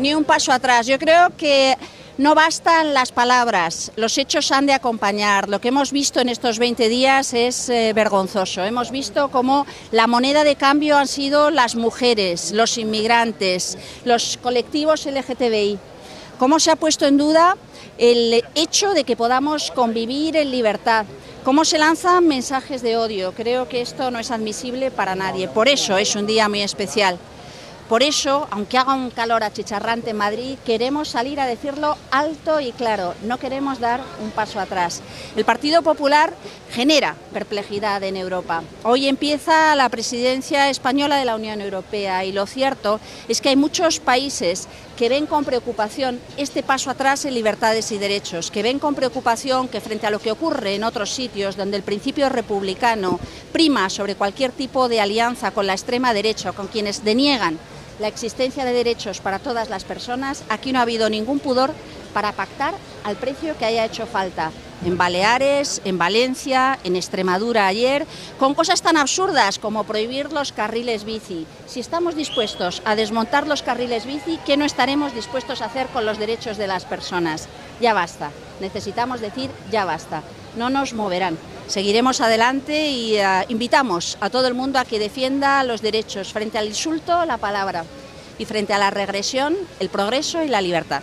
ni un paso atrás. Yo creo que no bastan las palabras, los hechos han de acompañar. Lo que hemos visto en estos 20 días es vergonzoso. Hemos visto cómo la moneda de cambio han sido las mujeres, los inmigrantes, los colectivos LGTBI. Cómo se ha puesto en duda el hecho de que podamos convivir en libertad. Cómo se lanzan mensajes de odio. Creo que esto no es admisible para nadie. Por eso es un día muy especial. Por eso, aunque haga un calor achicharrante en Madrid, queremos salir a decirlo alto y claro. No queremos dar un paso atrás. El Partido Popular genera perplejidad en Europa. Hoy empieza la presidencia española de la Unión Europea y lo cierto es que hay muchos países que ven con preocupación este paso atrás en libertades y derechos, que ven con preocupación que frente a lo que ocurre en otros sitios donde el principio republicano prima sobre cualquier tipo de alianza con la extrema derecha, con quienes deniegan la existencia de derechos para todas las personas, aquí no ha habido ningún pudor para pactar al precio que haya hecho falta. En Baleares, en Valencia, en Extremadura ayer, con cosas tan absurdas como prohibir los carriles bici. Si estamos dispuestos a desmontar los carriles bici, ¿qué no estaremos dispuestos a hacer con los derechos de las personas? Ya basta. Necesitamos decir ya basta. No nos moverán. Seguiremos adelante y invitamos a todo el mundo a que defienda los derechos frente al insulto, la palabra, y frente a la regresión, el progreso y la libertad.